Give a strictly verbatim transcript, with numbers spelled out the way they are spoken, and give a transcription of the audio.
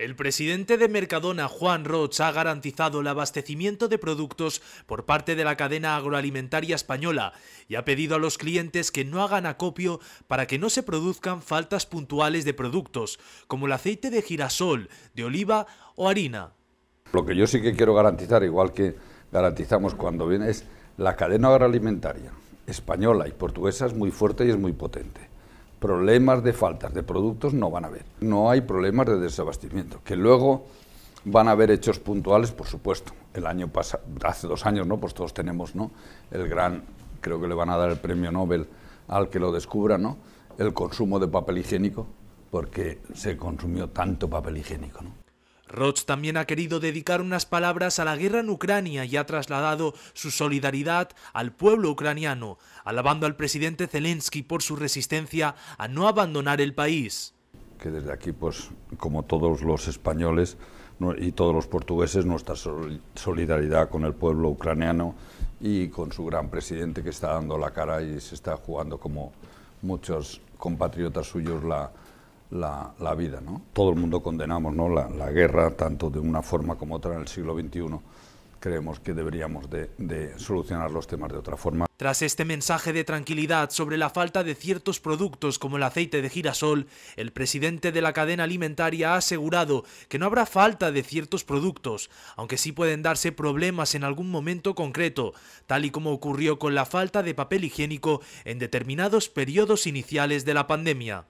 El presidente de Mercadona, Juan Roig, ha garantizado el abastecimiento de productos por parte de la cadena agroalimentaria española y ha pedido a los clientes que no hagan acopio para que no se produzcan faltas puntuales de productos, como el aceite de girasol, de oliva o harina. Lo que yo sí que quiero garantizar, igual que garantizamos cuando viene, es la cadena agroalimentaria española y portuguesa es muy fuerte y es muy potente. Problemas de faltas de productos no van a haber. No hay problemas de desabastecimiento, que luego van a haber hechos puntuales, por supuesto. El año pasado, hace dos años, ¿no? Pues todos tenemos, ¿no? El gran, creo que le van a dar el premio Nobel al que lo descubra, ¿no? El consumo de papel higiénico, porque se consumió tanto papel higiénico, ¿no? Roig también ha querido dedicar unas palabras a la guerra en Ucrania y ha trasladado su solidaridad al pueblo ucraniano, alabando al presidente Zelensky por su resistencia a no abandonar el país. Que desde aquí, pues, como todos los españoles y todos los portugueses, nuestra solidaridad con el pueblo ucraniano y con su gran presidente que está dando la cara y se está jugando, como muchos compatriotas suyos, la... La, la vida, ¿no? Todo el mundo condenamos, ¿no? la, la guerra, tanto de una forma como otra en el siglo veintiuno. Creemos que deberíamos de, de solucionar los temas de otra forma. Tras este mensaje de tranquilidad sobre la falta de ciertos productos como el aceite de girasol, el presidente de la cadena alimentaria ha asegurado que no habrá falta de ciertos productos, aunque sí pueden darse problemas en algún momento concreto, tal y como ocurrió con la falta de papel higiénico en determinados periodos iniciales de la pandemia.